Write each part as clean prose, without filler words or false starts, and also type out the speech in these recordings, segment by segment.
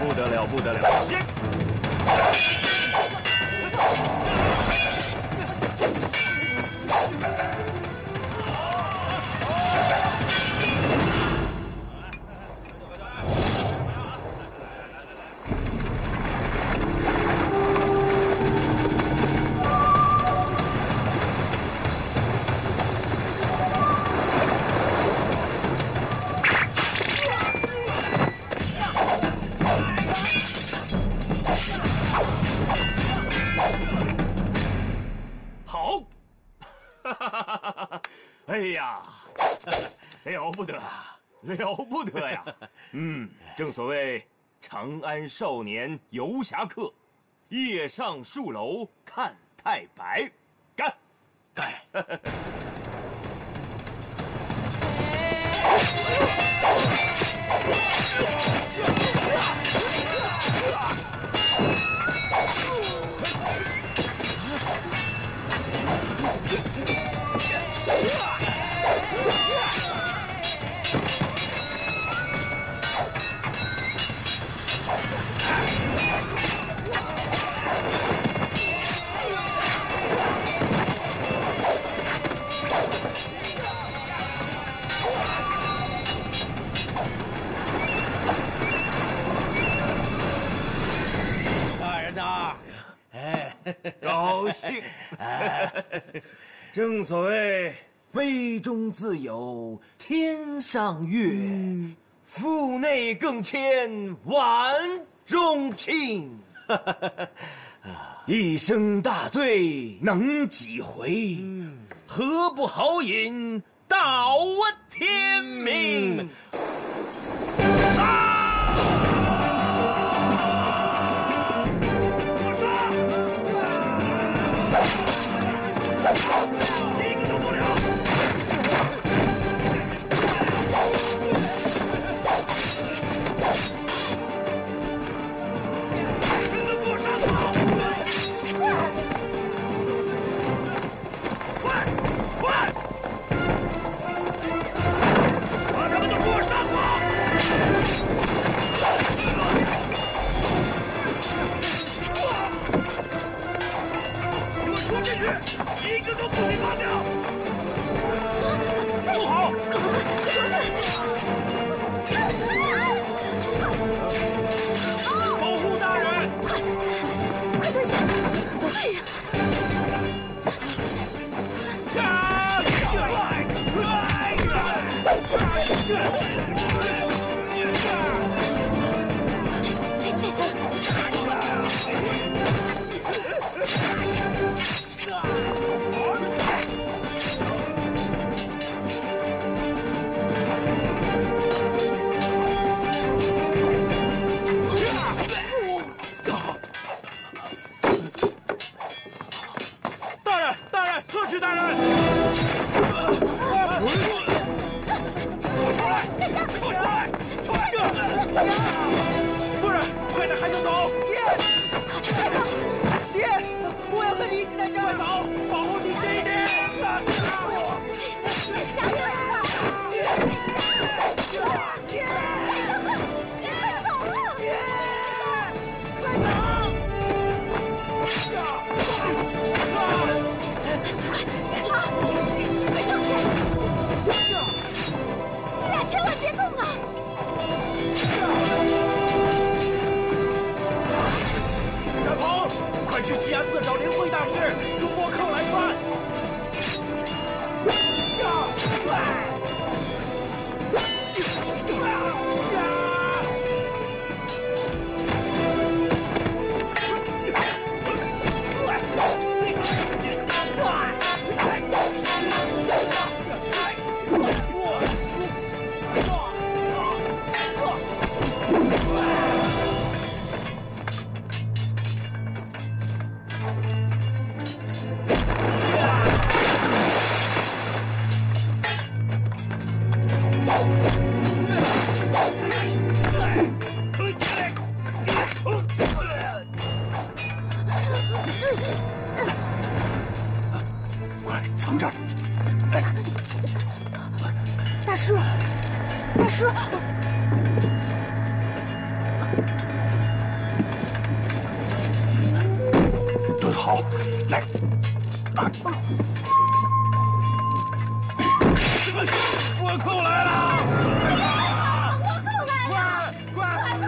不得了，不得了！哎呀，了不得，了不得呀！嗯，正所谓长安少年游侠客，夜上树楼看太白。干，干！高兴，正所谓杯中自有天上月，腹内更牵碗中庆。一生大醉能几回？何不豪饮到天明？ 大师，大师。来，啊！我扣来了！我扣来了！快！我扣来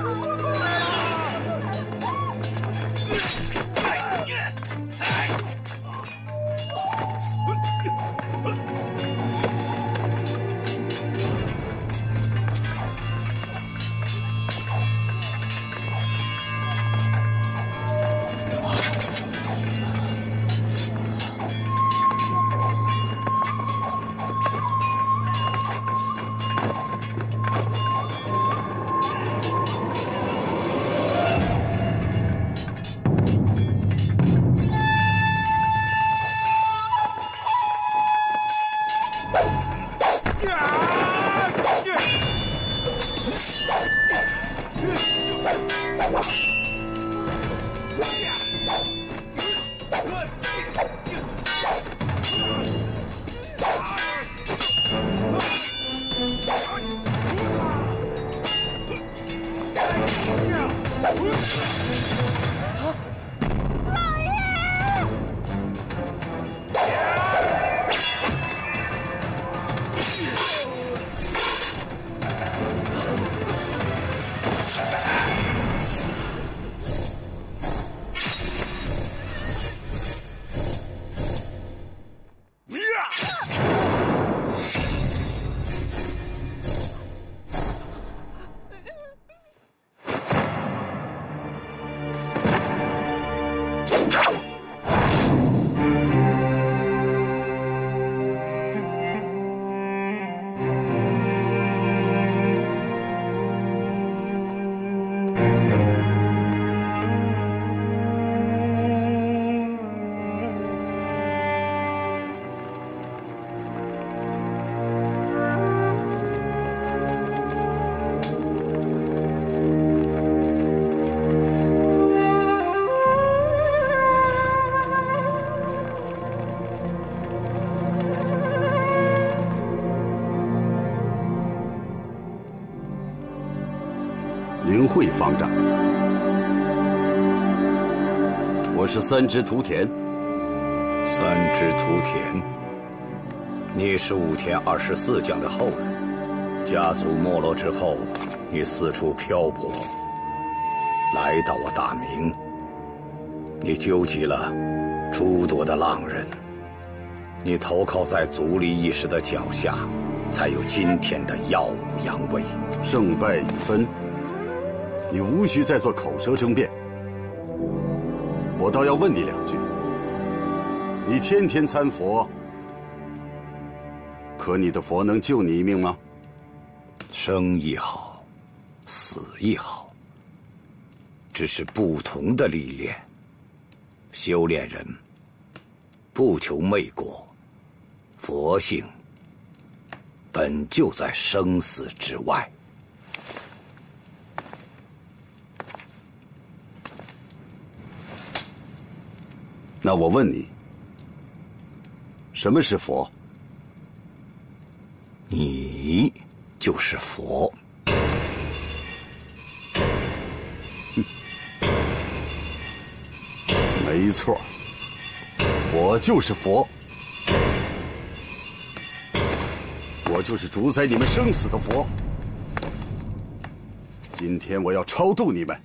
林慧方丈，我是三只涂田。三只涂田，你是武田24将的后人。家族没落之后，你四处漂泊，来到我大明。你纠集了诸多的浪人，你投靠在足利义时的脚下，才有今天的耀武扬威。胜败已分。 你无需再做口舌争辩，我倒要问你两句：你天天参佛，可你的佛能救你一命吗？生亦好，死亦好，只是不同的历练。修炼人不求媚果，佛性本就在生死之外。 那我问你，什么是佛？你就是佛。没错，我就是佛，我就是主宰你们生死的佛。今天我要超度你们。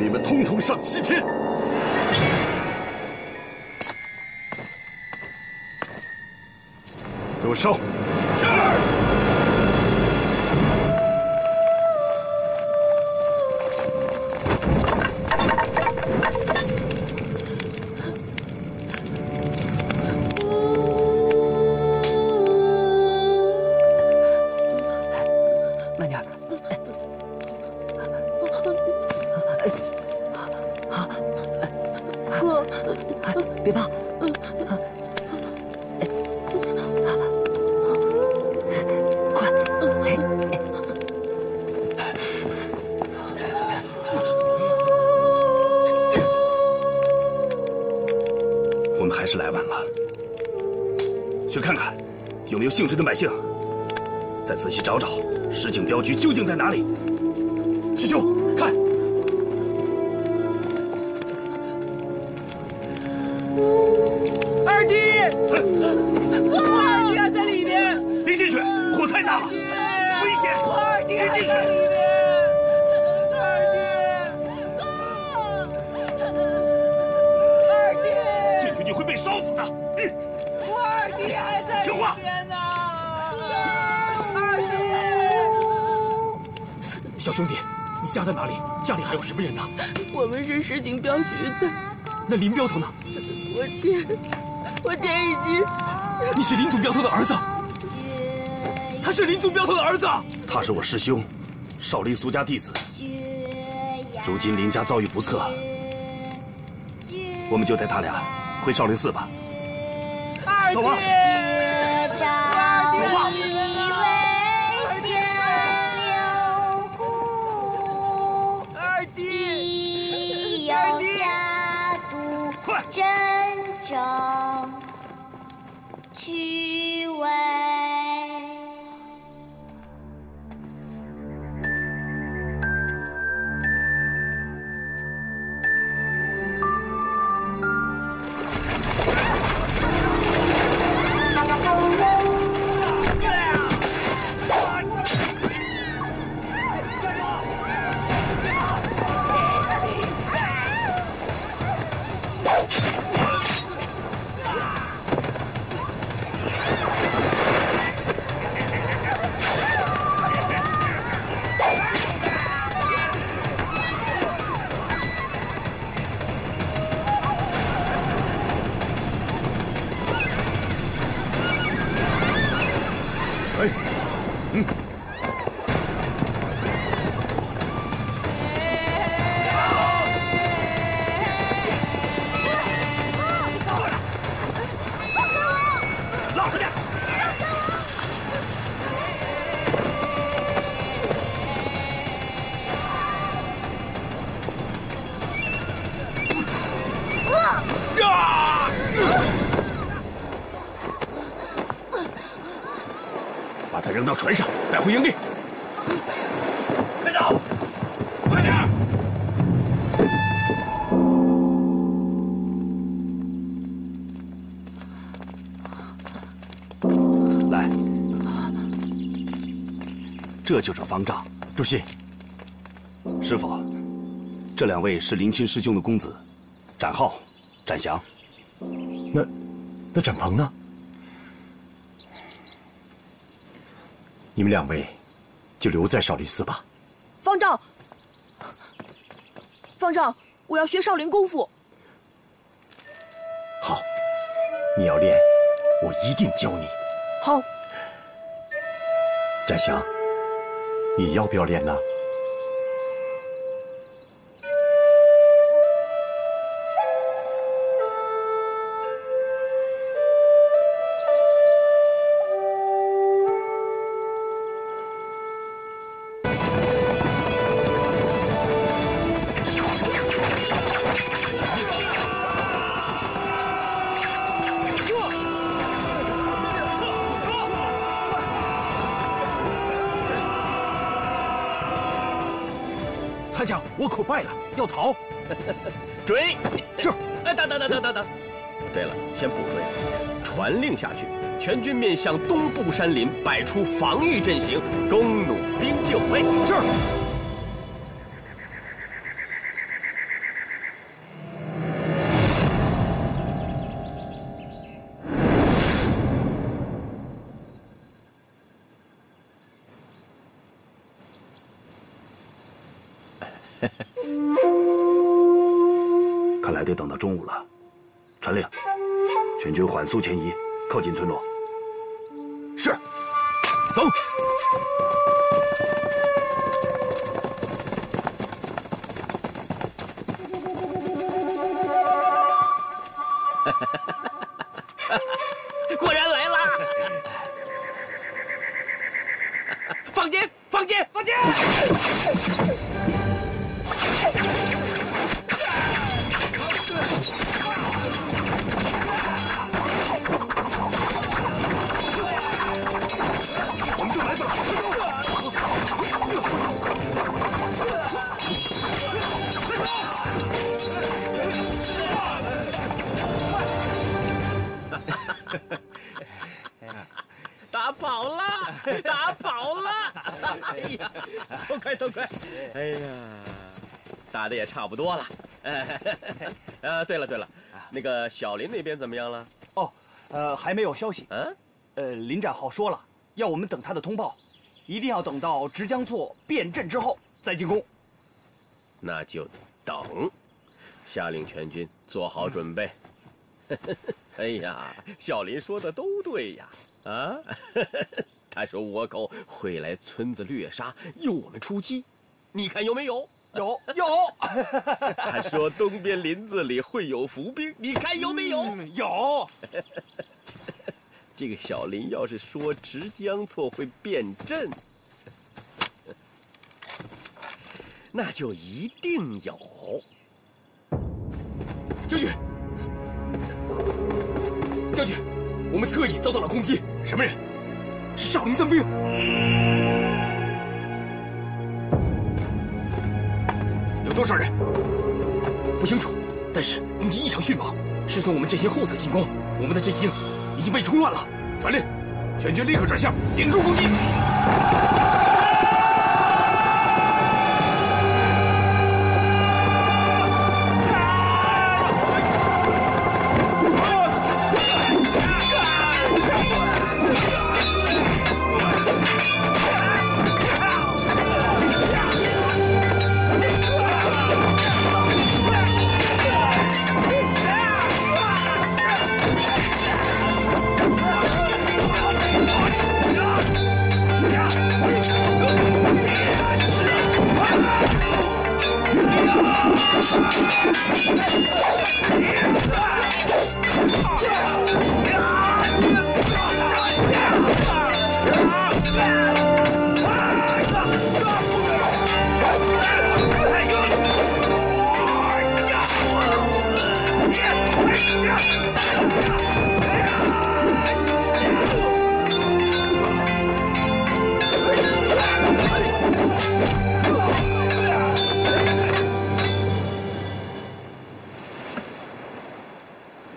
你们通通上西天！给我烧！是。慢点。 别怕，快！我们还是来晚了，去看看有没有幸存的百姓，再仔细找找市井镖局究竟在哪里。师兄，看！花儿在里面！别进去，火太大了，危险！花儿，别进去！ 小兄弟，你家在哪里？家里还有什么人呢？我们是市警镖局的。那林镖头呢？我爹已经……你是林总镖头的儿子？他是林总镖头的儿子。他是我师兄，少林俗家弟子。如今林家遭遇不测，我们就带他俩回少林寺吧。走吧。走吧。 真正趣味。船上带回营地。 来，这就是方丈。主席，师傅，这两位是林钦师兄的公子，展浩、展翔。那展鹏呢？ 你们两位就留在少林寺吧。方丈，方丈，我要学少林功夫。好，你要练，我一定教你。好。展翔，你要不要练呢？坏了，要逃！追！是。哎，等！对了，先不追。传令下去，全军面向东部山林，摆出防御阵型，弓弩兵就位。是。中午了，传令，全军缓速前移，靠近村落。是，走。果然来了！放箭！打跑啦！打跑啦！哎呀，都快都快！哎呀，打的也差不多了。对了对了，那个小林那边怎么样了？哦，还没有消息。嗯，林展浩说了，要我们等他的通报，一定要等到直江措变阵之后再进攻。那就等，下令全军做好准备。哎呀，小林说的都对呀。 啊！他说倭寇会来村子掠杀，诱我们出击，你看有没有？有。他说东边林子里会有伏兵，你看有没有？有。这个小林要是说直江措会变阵，那就一定有。将军，将军，我们侧翼遭到了攻击。 什么人？是少林三兵。有多少人？不清楚，但是攻击异常迅猛，是从我们阵型后侧进攻。我们的阵型已经被冲乱了。传令，全军立刻转向，顶住攻击。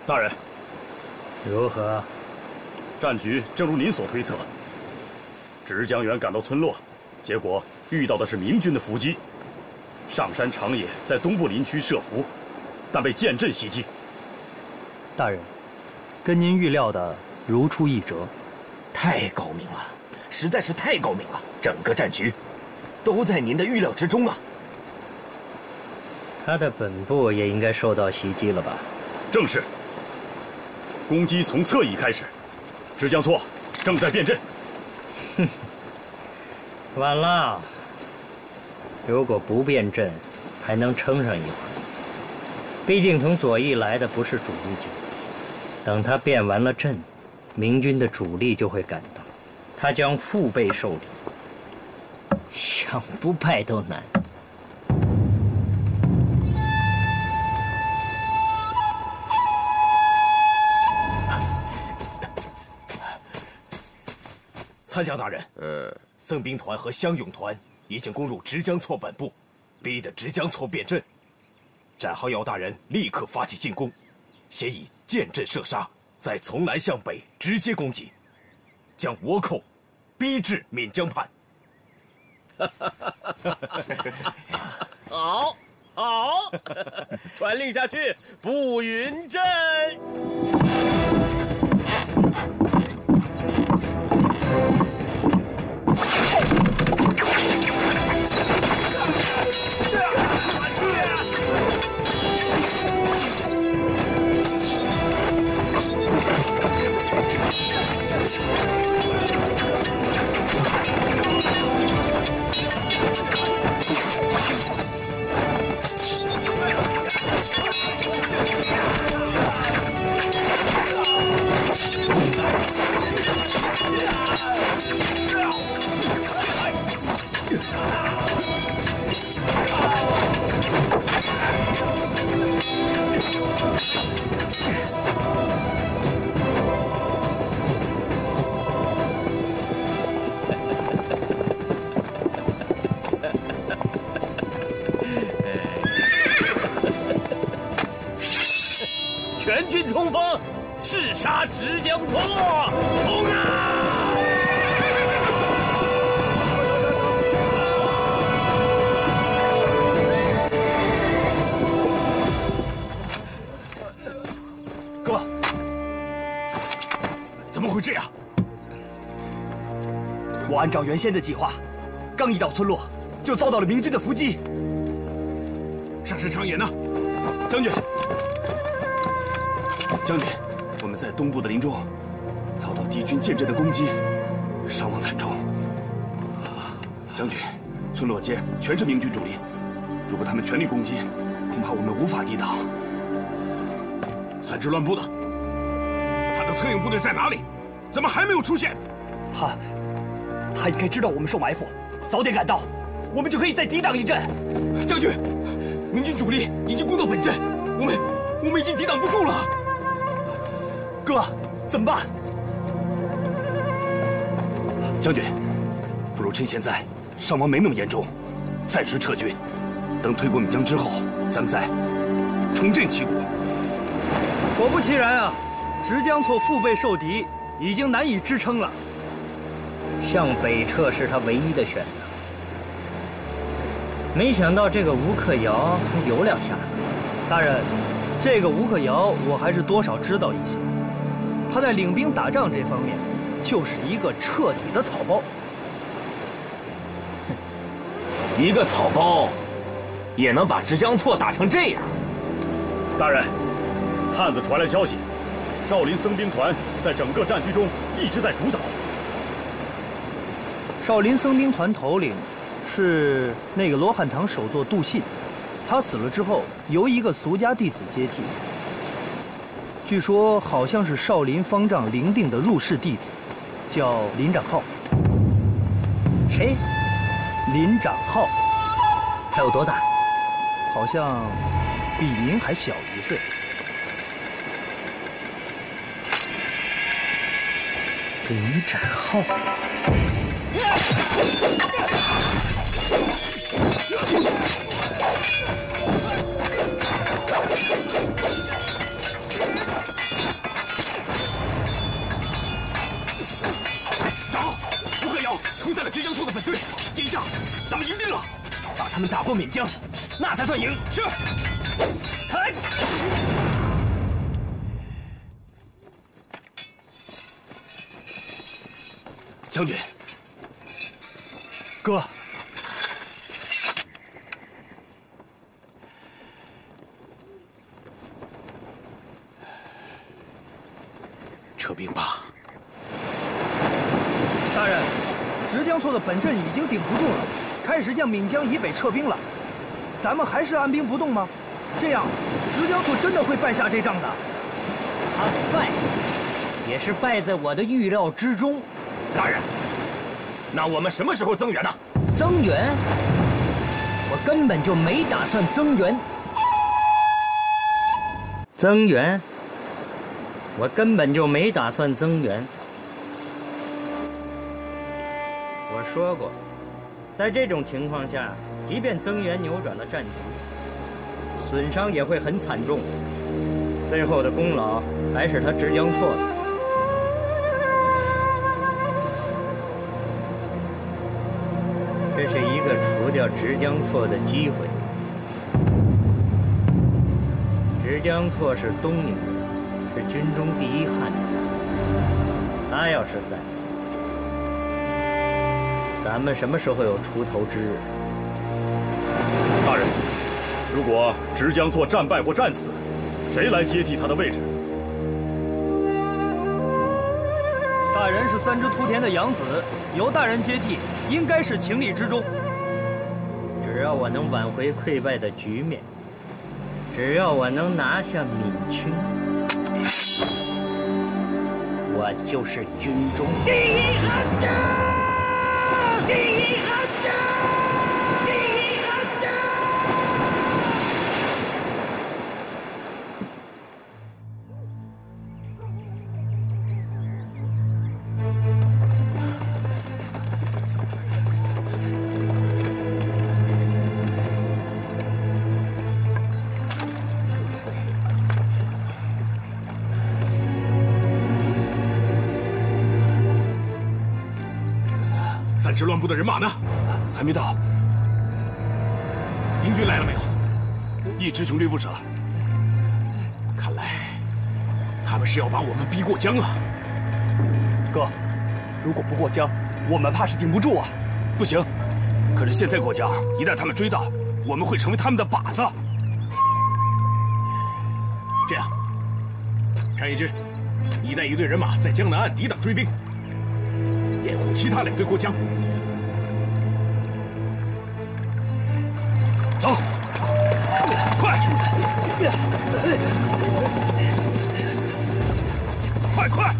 大人，如何？战局正如您所推测，直江元赶到村落，结果遇到的是明军的伏击。上山长野在东部林区设伏，但被建镇袭击。大人，跟您预料的如出一辙，太高明了，实在是太高明了！整个战局都在您的预料之中啊。他的本部也应该受到袭击了吧？正是。 攻击从侧翼开始，直江措正在变阵。哼，晚了。如果不变阵，还能撑上一会儿。毕竟从左翼来的不是主力军，等他变完了阵，明军的主力就会赶到，他将腹背受敌，想不败都难。 参将大人，僧兵团和湘勇团已经攻入直江措本部，逼得直江措变阵。展浩要大人立刻发起进攻，先以建阵射杀，再从南向北直接攻击，将倭寇逼至岷江畔。好，好，传令下去，步云阵。暗杀直江坡，冲啊！ 怎么会这样？我按照原先的计划，刚一到村落，就遭到了明军的伏击。上山长野呢？将军，将军，我们在东部的林中遭到敌军舰阵的攻击，伤亡惨重。将军，村落间全是明军主力，如果他们全力攻击，恐怕我们无法抵挡。三支乱部呢？他的策应部队在哪里？ 怎么还没有出现？他应该知道我们受埋伏，早点赶到，我们就可以再抵挡一阵。将军，明军主力已经攻到本阵，我们已经抵挡不住了。哥，怎么办？将军，不如趁现在伤亡没那么严重，暂时撤军，等退过岷江之后，咱们再重振旗鼓。果不其然啊，直江措腹背受敌。 已经难以支撑了，向北撤是他唯一的选择。没想到这个吴克尧还有两下子。大人，这个吴克尧我还是多少知道一些。他在领兵打仗这方面，就是一个彻底的草包。一个草包，也能把直江措打成这样。大人，探子传来消息。 少林僧兵团在整个战区中一直在主导。少林僧兵团头领是那个罗汉堂首座杜信，他死了之后由一个俗家弟子接替。据说好像是少林方丈灵定的入室弟子，叫林长浩。谁？林长浩。他有多大？好像比您还小1岁。 林展浩，找吴克尧冲在了直江措的本队，这一仗咱们赢定了，把他们打过岷江，那才算赢。是。 将军，哥，撤兵吧。大人，直江措的本阵已经顶不住了，开始向岷江以北撤兵了。咱们还是按兵不动吗？这样，直江措真的会败下这仗的。他败，也是败在我的预料之中。 大人，那我们什么时候增援呢？增援？我根本就没打算增援。增援？我根本就没打算增援。我说过，在这种情况下，即便增援扭转了战局，损伤也会很惨重。最后的功劳还是他直江措的。 这是一个除掉直江措的机会。直江措是东宁人，是军中第一悍将。他要是在，咱们什么时候有出头之日？大人，如果直江措战败或战死，谁来接替他的位置？大人是三只秃田的养子，由大人接替。 应该是情理之中。只要我能挽回溃败的局面，只要我能拿下岷清，我就是军中第一悍将，第一悍将，第一悍将。反治乱部的人马呢？还没到。明军来了没有？一直穷追不舍。看来他们是要把我们逼过江啊！哥，如果不过江，我们怕是顶不住啊！不行，可是现在过江，一旦他们追到，我们会成为他们的靶子。这样，单一军，你带一队人马在江南岸抵挡追兵。 掩护其他2队过江，走，快，快！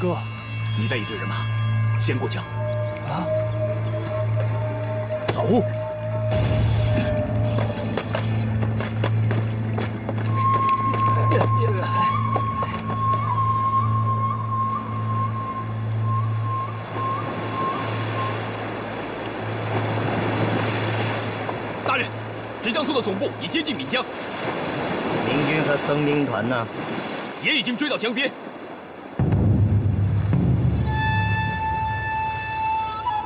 哥，你带1队人马，先过江。啊，走。 江苏的总部已接近岷江，明军和僧兵团呢，也已经追到江边。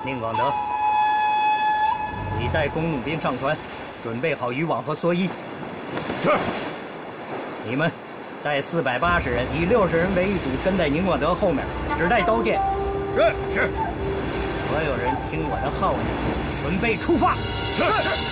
宁广德，你带公路兵上船，准备好渔网和蓑衣。是。你们带480人，以60人为一组，跟在宁广德后面，只带刀剑。是。所有人听我的号令，准备出发。是。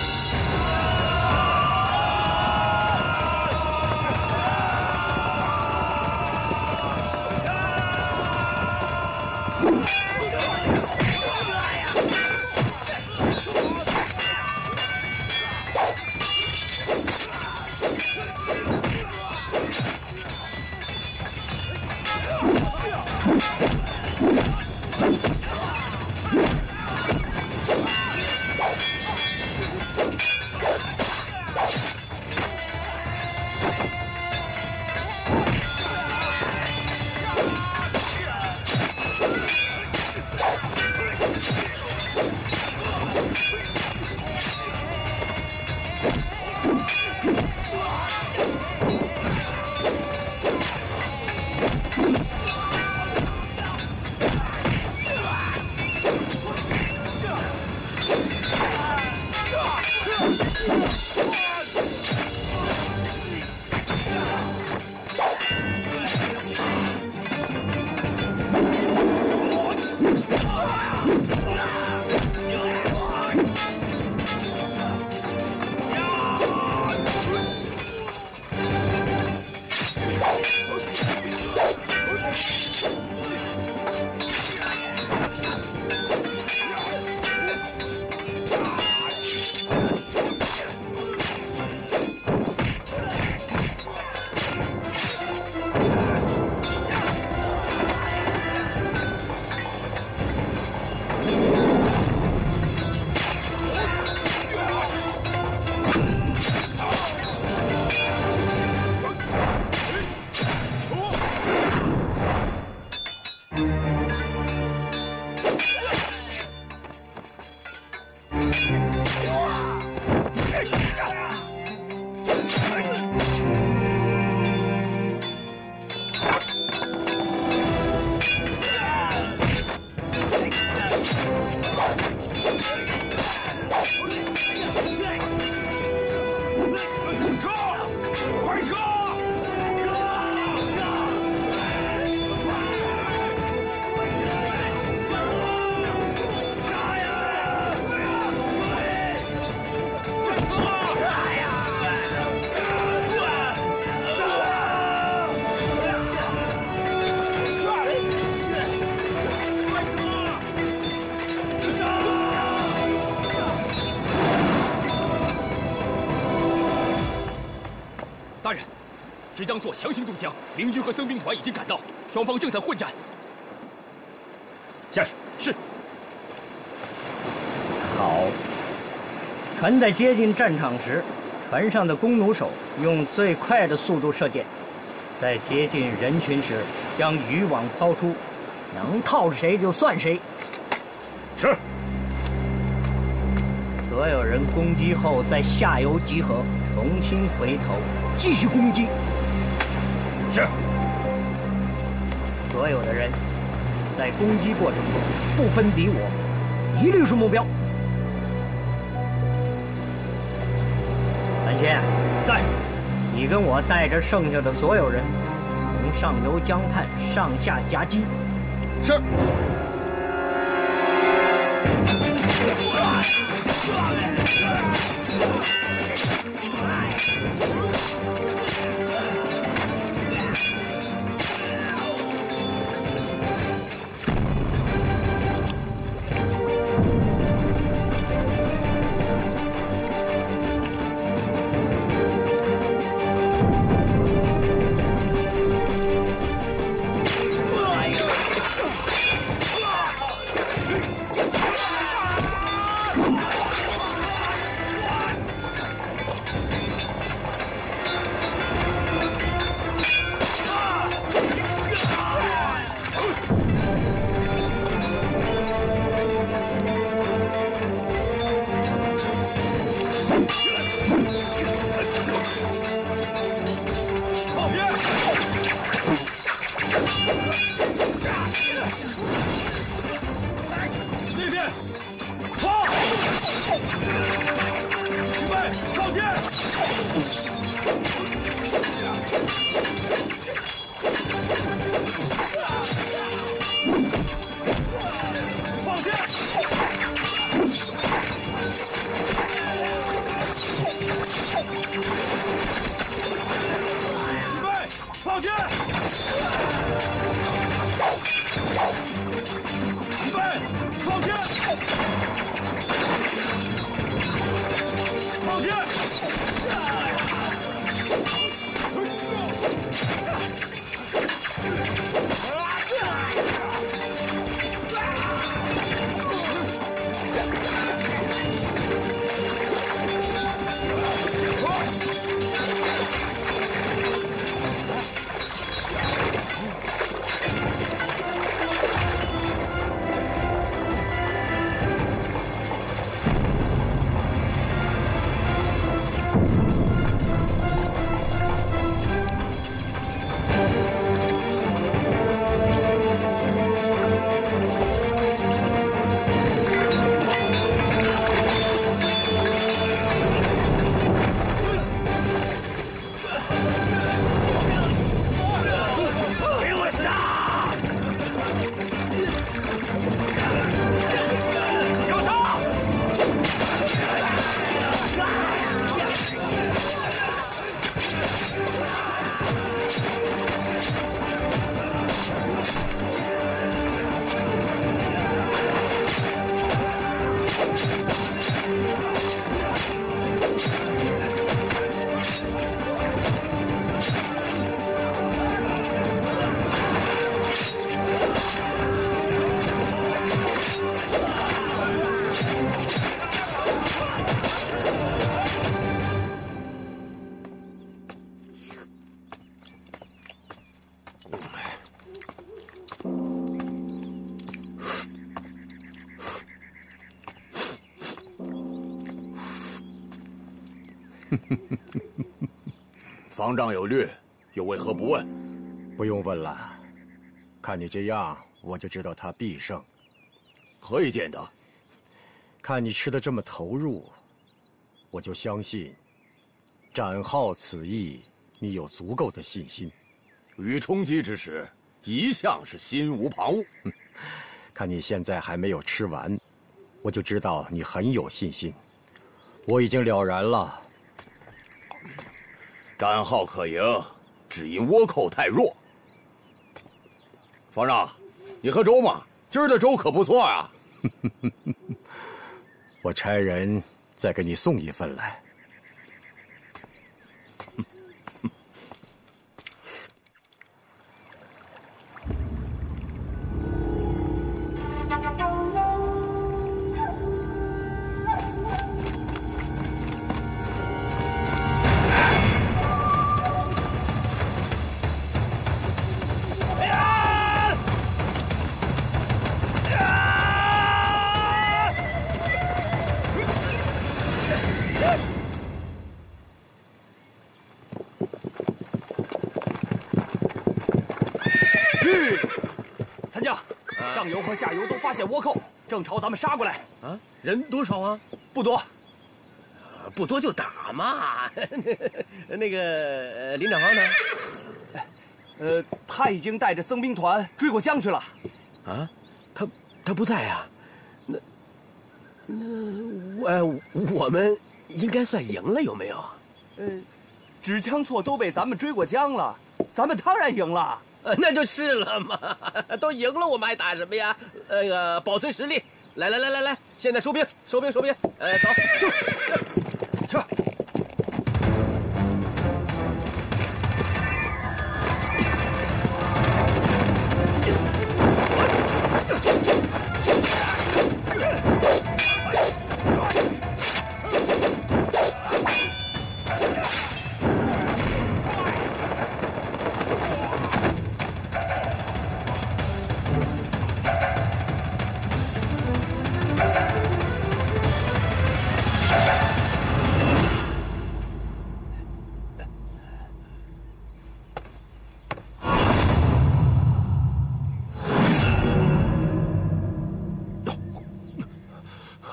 石江措强行渡江，明军和僧兵团已经赶到，双方正在混战。下去是。好。船在接近战场时，船上的弓弩手用最快的速度射箭；在接近人群时，将渔网抛出，能套谁就算谁。是。所有人攻击后，在下游集合，重新回头，继续攻击。 是，所有的人在攻击过程中不分敌我，一律是目标。蓝心，在，你跟我带着剩下的所有人，从上游江畔上下夹击。是。方丈有律，又为何不问？不用问了，看你这样，我就知道他必胜。何以见得？看你吃得这么投入，我就相信，展浩此役，你有足够的信心。于冲击之时，一向是心无旁骛。看你现在还没有吃完，我就知道你很有信心。我已经了然了。 展浩可赢，只因倭寇太弱。方丈，你喝粥吗？今儿的粥可不错啊！我差人再给你送一份来。上游和下游都发现倭寇，正朝咱们杀过来。啊，人多少啊？不多，不多就打嘛。那个林长豪呢？他已经带着僧兵团追过江去了。啊，他不在啊。那我们应该算赢了，有没有？纸枪错都被咱们追过江了，咱们当然赢了。 那就是了嘛，都赢了，我们还打什么呀？那个保存实力，来，现在收兵，收兵，走，去，去。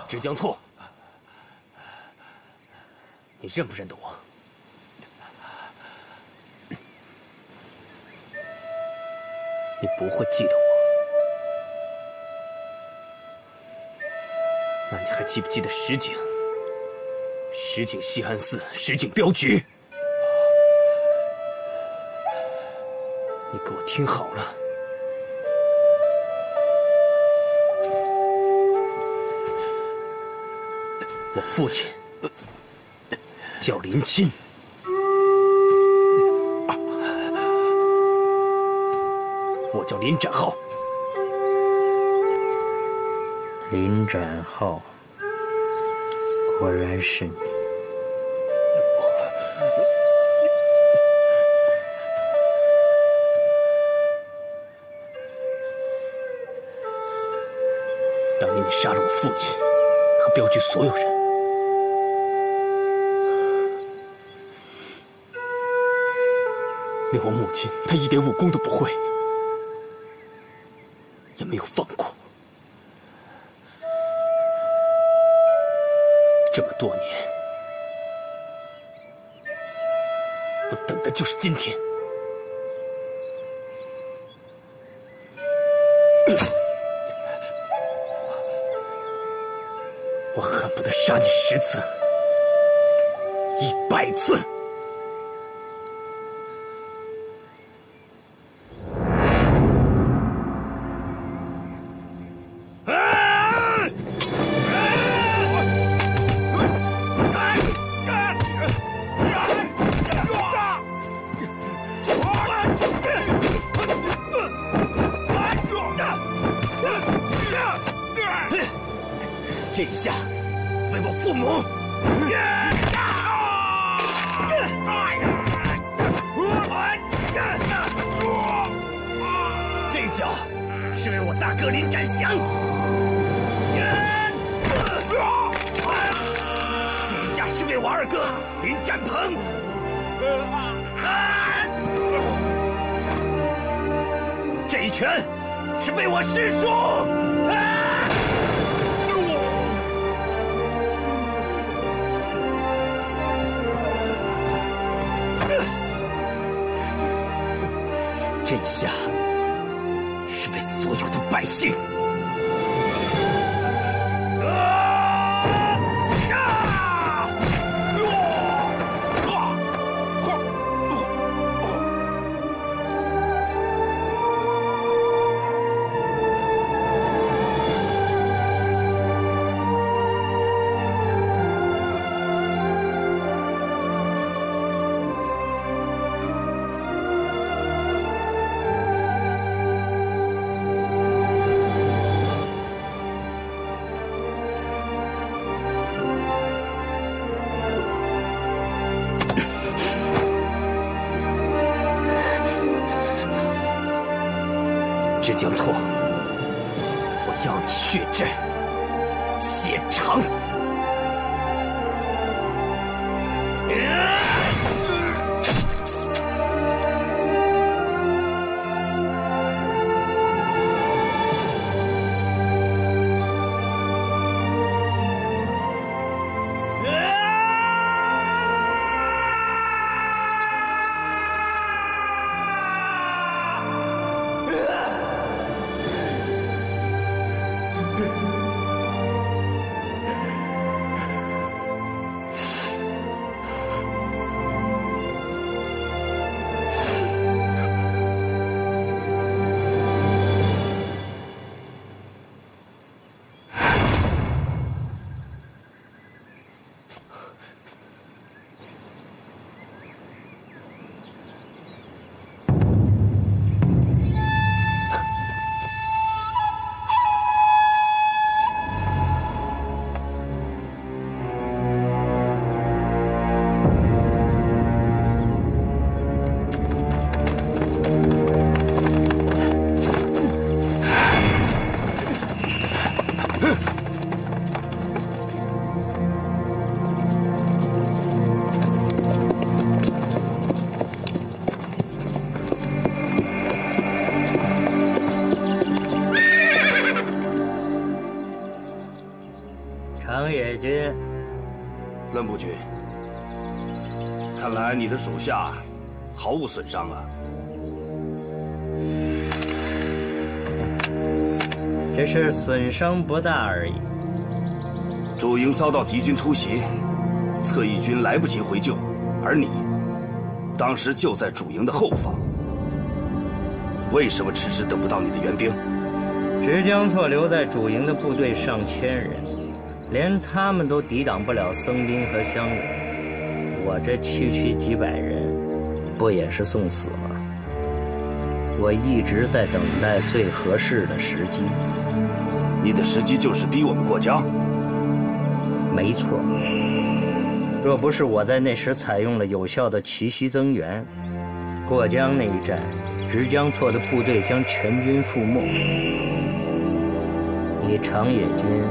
纸浆错，你认不认得我？你不会记得我。那你还记不记得石井？石井西汉寺，石井镖局。你给我听好了。 我父亲叫林钦，我叫林展浩。林展浩，果然是你。当年你杀了我父亲和镖局所有人。 连我母亲，她一点武功都不会，也没有放过。这么多年，我等的就是今天。我恨不得杀你10次、100次。 这一下，为我父母！这一脚是为我大哥林展祥！这一下是为我二哥林展鹏！这一拳是为我师叔！ 这一下是为所有的百姓。这将错，我要你血债血偿。成也君，论不君，看来你的属下毫无损伤啊！只是损伤不大而已。主营遭到敌军突袭，侧翼军来不及回救，而你当时就在主营的后方，为什么迟迟等不到你的援兵？直江错留在主营的部队上千人。 连他们都抵挡不了僧兵和乡里，我这区区几百人，不也是送死吗？我一直在等待最合适的时机。你的时机就是逼我们过江。没错。若不是我在那时采用了有效的奇袭增援，过江那一战，直江错的部队将全军覆没。你长野军。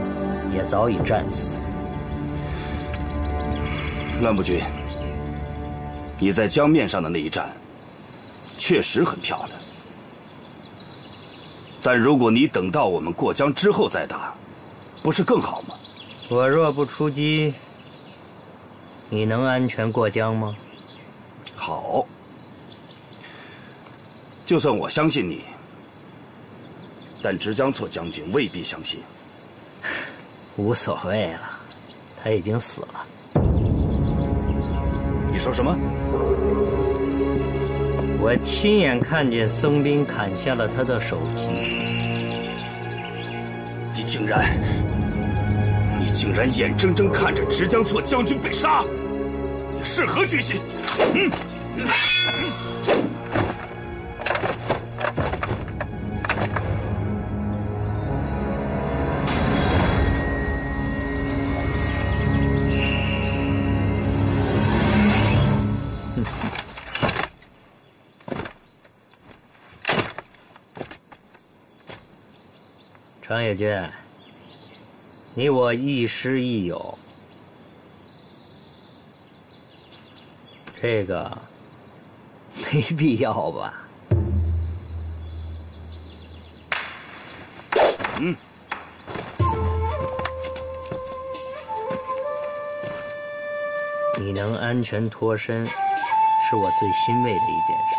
也早已战死。乱步军，你在江面上的那一战，确实很漂亮。但如果你等到我们过江之后再打，不是更好吗？我若不出击，你能安全过江吗？好，就算我相信你，但直江错将军未必相信。 无所谓了，他已经死了。你说什么？我亲眼看见僧兵砍下了他的首级。你竟然眼睁睁看着直江错将军被杀，你是何居心？长野君，你我亦师亦友，这个没必要吧？嗯。 你能安全脱身，是我最欣慰的一件事。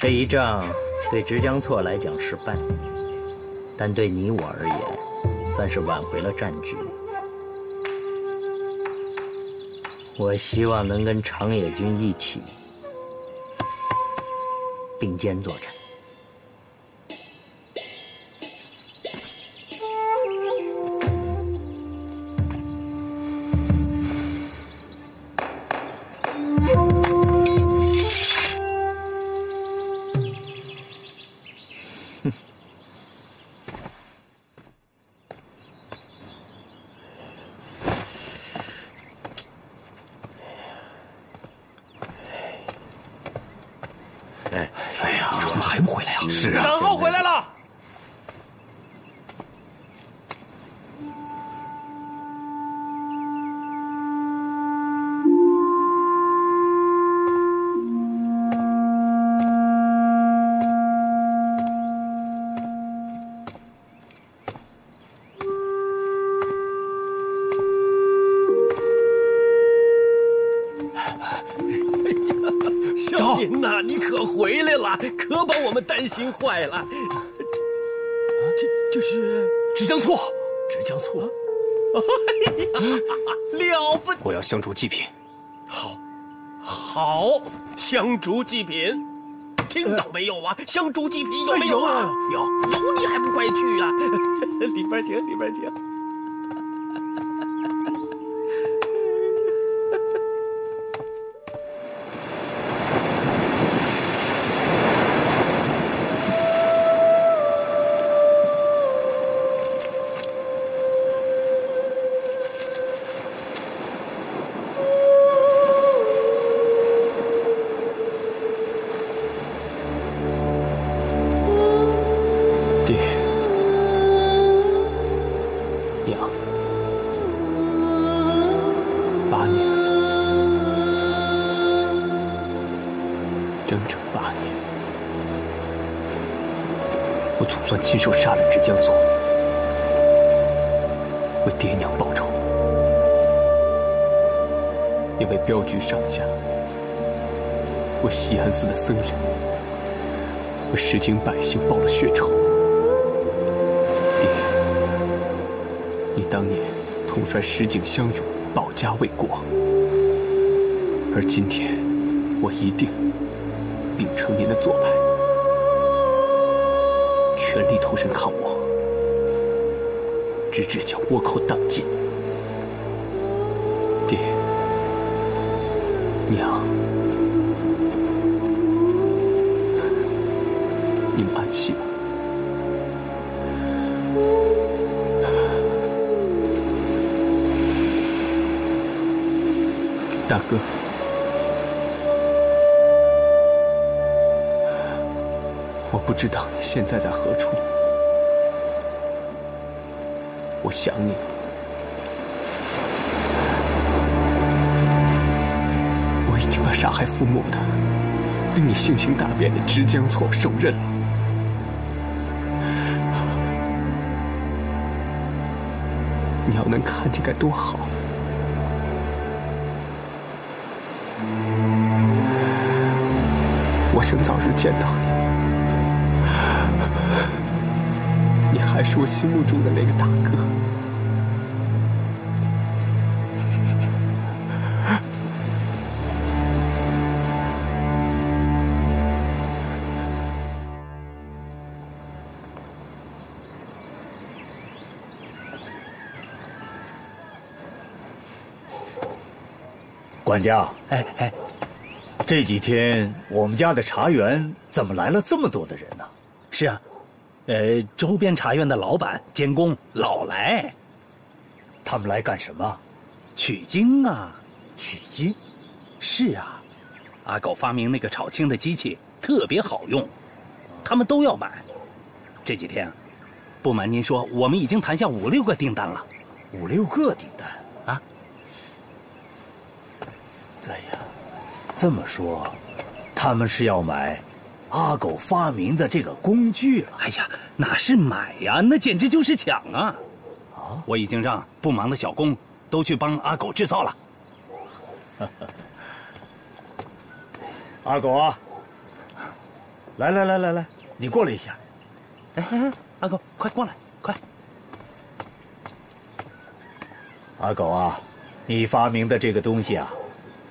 这一仗对直江错来讲失败，但对你我而言，算是挽回了战局。我希望能跟长野君一起并肩作战。 小林呐，你可回来了，可把我们担心坏了。这是直江醋，直江醋，了不起！我要香烛祭品。好，好，香烛祭品，听到没有啊？香烛祭品有没有啊？有，你还不快去啊？里边请，里边请。 亲手杀了直江错，为爹娘报仇，也为镖局上下，为西安寺的僧人，为石井百姓报了血仇。爹，你当年统帅石井乡勇，保家卫国，而今天，我一定秉承您的做派。 全力投身抗倭，直至将倭寇荡尽。爹，娘，你们安息吧。 大哥，我不知道。 现在在何处？我想你了，我已经把杀害父母的、令你性情大变的直江错手刃了。你要能看见该多好！ 我想早日见到你。 还是我心目中的那个大哥。管家，哎，这几天我们家的茶园怎么来了这么多的人呢？是啊。 周边茶院的老板、监工老来，他们来干什么？取经啊！取经？是啊，阿狗发明那个炒青的机器特别好用，他们都要买。这几天，不瞒您说，我们已经谈下5、6个订单了。5、6个订单啊？对呀，这么说，他们是要买。 阿狗发明的这个工具了，哎呀，哪是买呀，那简直就是抢啊！啊，我已经让不忙的小工都去帮阿狗制造了。阿狗啊，来，你过来一下。哎，阿狗，快过来，快！阿狗啊，你发明的这个东西啊，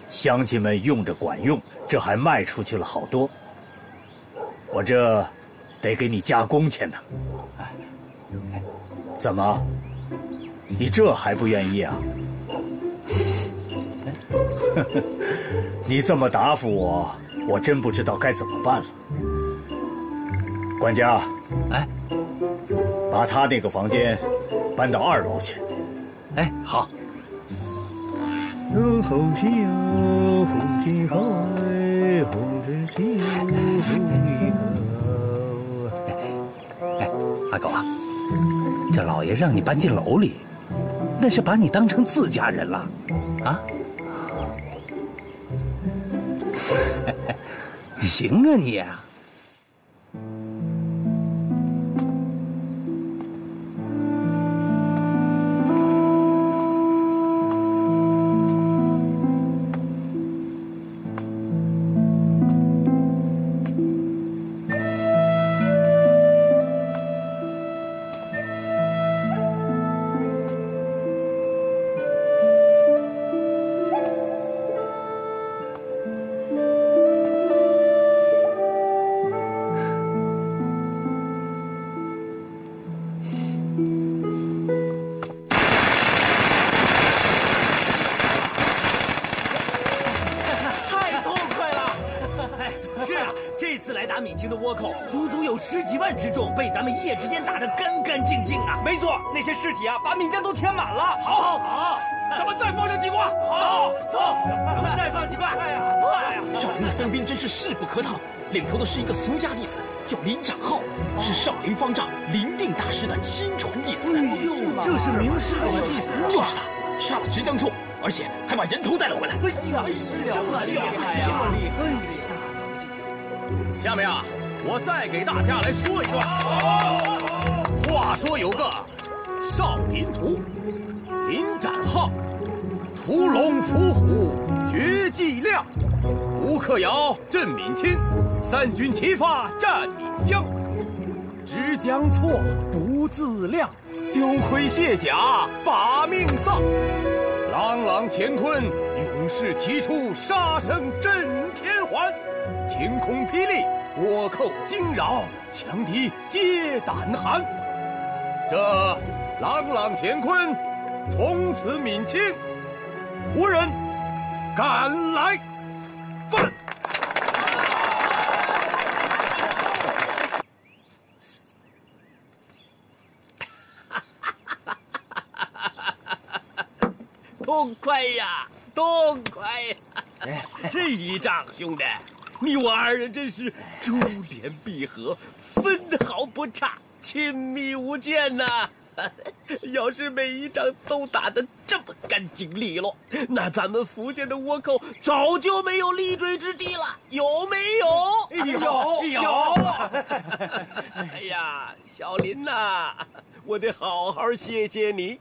乡亲们用着管用，这还卖出去了好多。 我这得给你加工钱呢，怎么？你这还不愿意啊？你这么答复我，我真不知道该怎么办了。管家，哎，把他那个房间搬到2楼去。哎，好。 哎，阿狗啊，这老爷让你搬进楼里，那是把你当成自家人了，啊？行啊你啊！这次来打闽清的倭寇，足足有10几万之众，被咱们一夜之间打得干干净净啊！没错，那些尸体啊，把闽江都填满了。好，咱们再放上几挂。好，走，咱们再放几挂。哎呀！少陵的三兵真是势不可挡，领头的是一个俗家弟子，叫林长浩，是少陵方丈林定大师的亲传弟子。哎呦，这是名师的弟子，就是他。 杀了直江错，而且还把人头带了回来。哎呀，这么厉害呀！下面啊，我再给大家来说一段。话说有个少林图，林展浩，屠龙伏虎绝技亮，吴克尧镇闽清，三军齐发战闽江，直江错不自量。 丢盔卸甲，把命丧；朗朗乾坤，勇士齐出，杀声震天环。晴空霹雳，倭寇惊扰，强敌皆胆寒。这朗朗乾坤，从此闽清，无人敢来犯。 痛快呀，痛快呀！这一仗，兄弟，你我二人真是珠联璧合，分毫不差，亲密无间呐！要是每一仗都打得这么干净利落，那咱们福建的倭寇早就没有立锥之地了，有没有？有！哎呀，小林呐，我得好好谢谢你。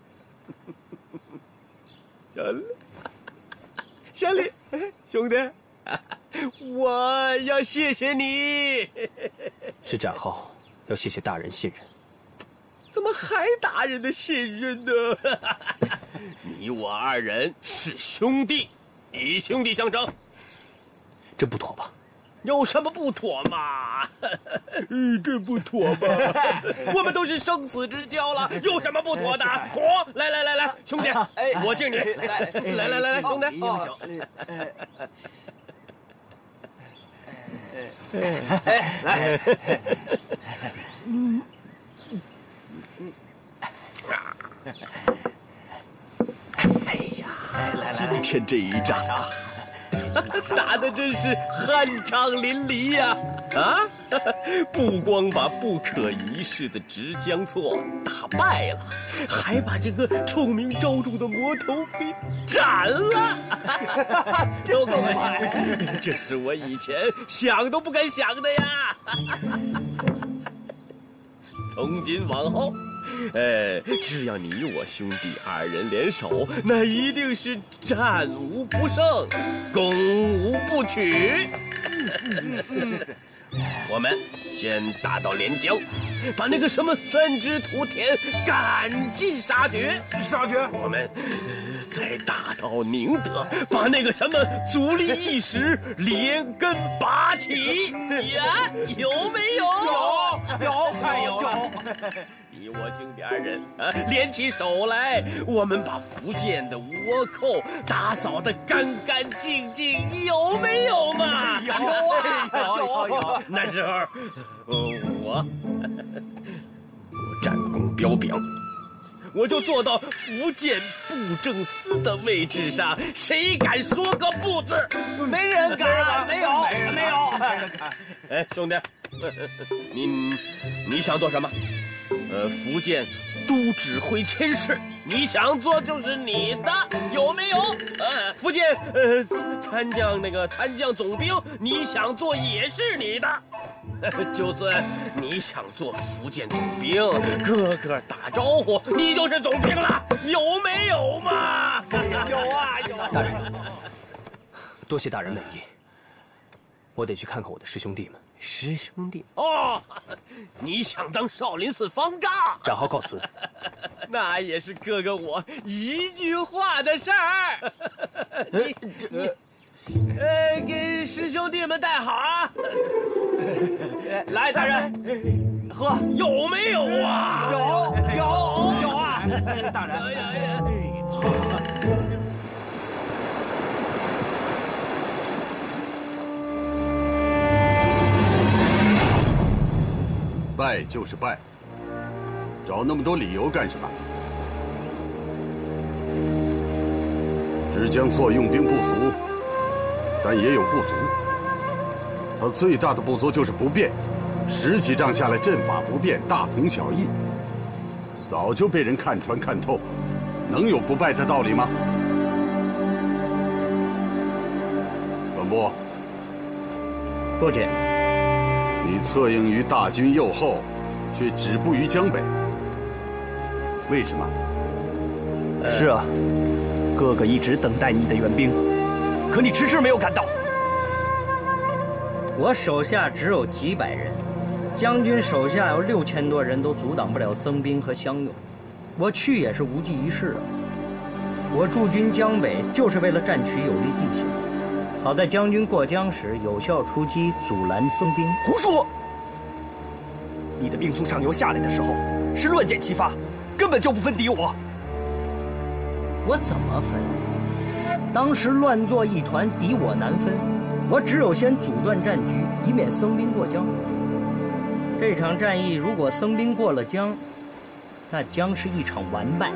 小林，兄弟，我要谢谢你。是展浩，要谢谢大人信任。怎么还大人的信任呢？你我二人是兄弟，以兄弟相称，这不妥吧？有什么不妥嘛？这不妥吧？我们都是生死之交了，有什么不妥的？妥！来，兄弟，我敬你！来，兄弟，来！哎呀，今天这一仗。 打的真是酣畅淋漓呀！啊，不光把不可一世的直江错打败了，还把这个臭名昭著的魔头给斩了。都够快！这是我以前想都不敢想的呀！从今往后。 只要你我兄弟二人联手，那一定是战无不胜，攻无不取。是，我们先打到连江，把那个什么三只土田赶尽杀绝。我们再打到宁德，把那个什么足利义时连根拔起。呀，有没有？有。你我兄弟二人啊，联起手来，我们把福建的倭寇打扫得干干净净，有没有嘛？有。那时候，我战功彪炳，我就坐到福建布政司的位置上，谁敢说个不字？没人敢，没有。哎，兄弟，你想做什么？ 福建都指挥佥事，你想做就是你的，有没有？福建参将总兵，你想做也是你的。就算你想做福建总兵，哥哥打招呼，你就是总兵了，有没有嘛？有。大人，多谢大人美意，我得去看看我的师兄弟们。 师兄弟哦，你想当少林寺方丈？展浩告辞。那也是哥哥我一句话的事儿。你给师兄弟们带好啊！来，大人，喝。有没有啊？有啊！大人。好。败就是败，找那么多理由干什么？直江错用兵不足，但也有不足。他最大的不足就是不变，10几仗下来，阵法不变，大同小异，早就被人看穿看透，能有不败的道理吗？本部，坐镇。 你策应于大军右后，却止步于江北，为什么？是啊，哥哥一直等待你的援兵，可你迟迟没有赶到。我手下只有几百人，将军手下有6000多人，都阻挡不了增兵和湘勇。我去也是无济于事啊。我驻军江北就是为了占取有利地形。 好在将军过江时有效出击，阻拦增兵。胡说！你的兵从上游下来的时候是乱箭齐发，根本就不分敌我。我怎么分？当时乱作一团，敌我难分。我只有先阻断战局，以免增兵过江。这场战役如果增兵过了江，那将是一场完败。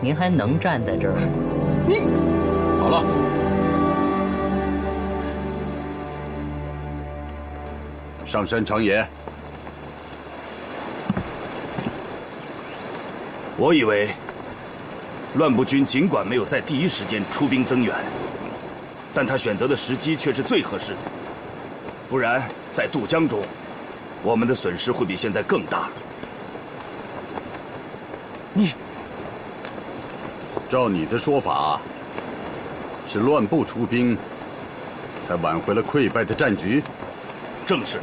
您还能站在这儿吗？你。 好了，上山长野。我以为乱步军尽管没有在第一时间出兵增援，但他选择的时机却是最合适的。不然，在渡江中，我们的损失会比现在更大。你，照你的说法。 是乱步出兵，才挽回了溃败的战局。正是。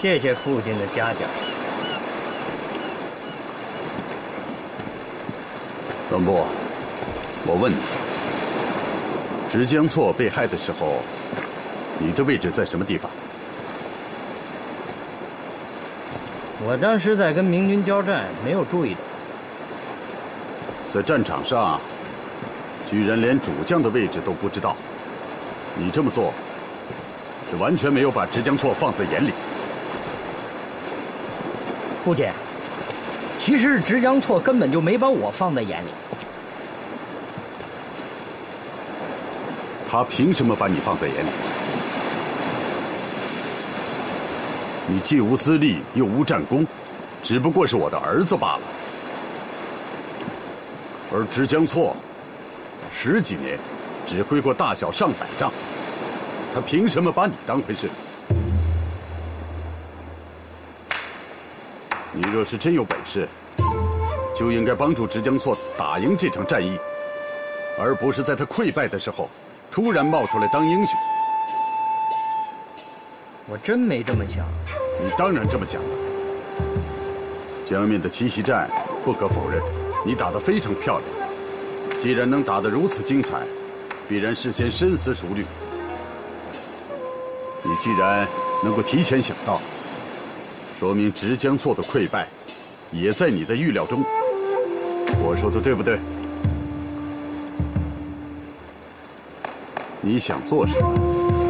谢谢父亲的嘉奖。 本部，我问你，直江错被害的时候，你的位置在什么地方？我当时在跟明军交战，没有注意到。在战场上，居然连主将的位置都不知道，你这么做，是完全没有把直江错放在眼里。父亲，其实直江错根本就没把我放在眼里。 他凭什么把你放在眼里？你既无资历又无战功，只不过是我的儿子罢了。而直江错，10几年指挥过大小上百仗，他凭什么把你当回事？你若是真有本事，就应该帮助直江错打赢这场战役，而不是在他溃败的时候。 突然冒出来当英雄，我真没这么想。你当然这么想了。江面的奇袭战不可否认，你打得非常漂亮。既然能打得如此精彩，必然事先深思熟虑。你既然能够提前想到，说明直江错的溃败也在你的预料中。我说的对不对？ 你想做什么，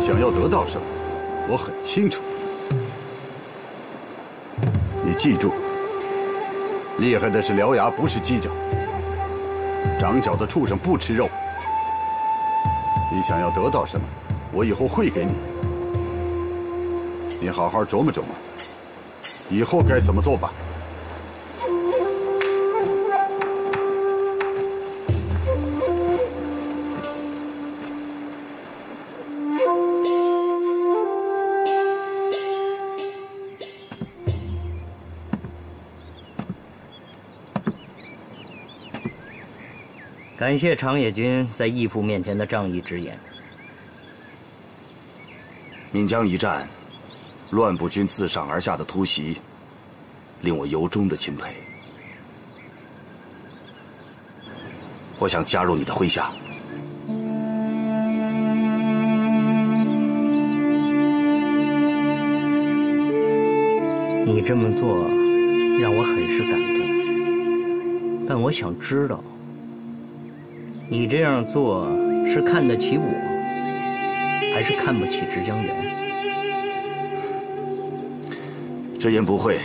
想要得到什么，我很清楚。你记住，厉害的是獠牙，不是犄角。长角的畜生不吃肉。你想要得到什么，我以后会给你。你好好琢磨琢磨，以后该怎么做吧。 感谢长野军在义父面前的仗义直言。岷江一战，乱步军自上而下的突袭，令我由衷的钦佩。我想加入你的麾下。你这么做让我很是感动，但我想知道，你这样做是看得起我，还是看不起直江源？直言不讳，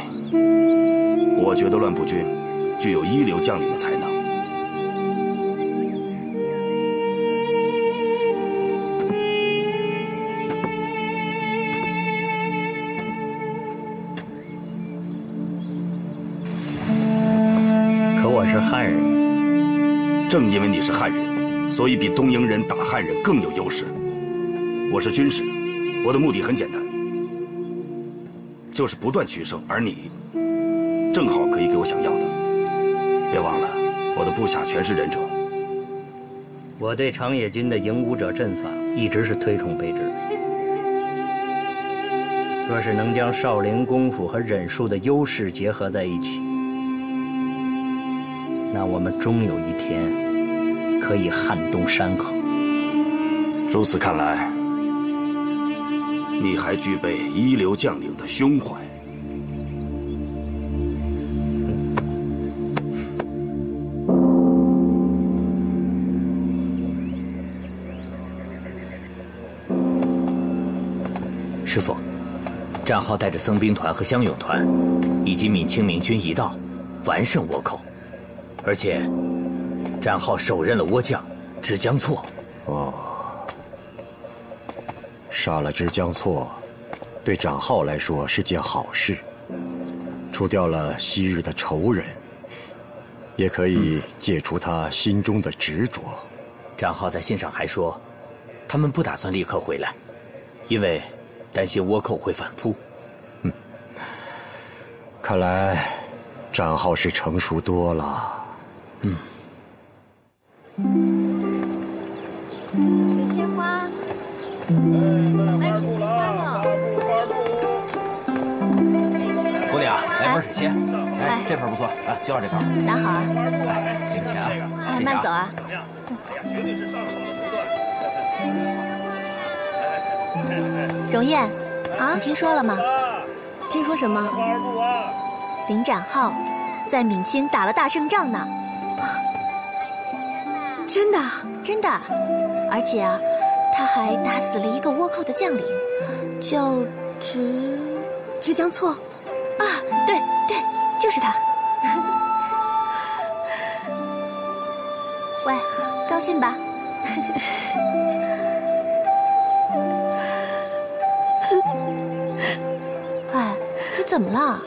我觉得乱步军具有一流将领的才能。 正因为你是汉人，所以比东瀛人打汉人更有优势。我是军师，我的目的很简单，就是不断取胜，而你正好可以给我想要的。别忘了，我的部下全是忍者。我对长野军的影武者阵法一直是推崇备至。若是能将少林功夫和忍术的优势结合在一起， 那我们终有一天可以撼动山河。如此看来，你还具备一流将领的胸怀。师傅，战浩带着僧兵团和乡勇团，以及闽清明军一道，完胜倭寇。 而且，战浩手刃了倭将直江错。哦，杀了直江错，对战浩来说是件好事，除掉了昔日的仇人，也可以解除他心中的执着。战浩在信上还说，他们不打算立刻回来，因为担心倭寇会反扑。嗯，看来战浩是成熟多了。 嗯，水仙花，来水仙花了。姑娘，来盆水仙。哎，这盆不错，哎，就要这盆。拿好啊。哎，给你钱啊。慢走啊。荣燕，啊，你听说了吗？听说什么？林展浩在闽清打了大胜仗呢。 真的，真的，而且啊，他还打死了一个倭寇的将领，叫直江错，啊，对对，就是他。喂，高兴吧？哎，你怎么了？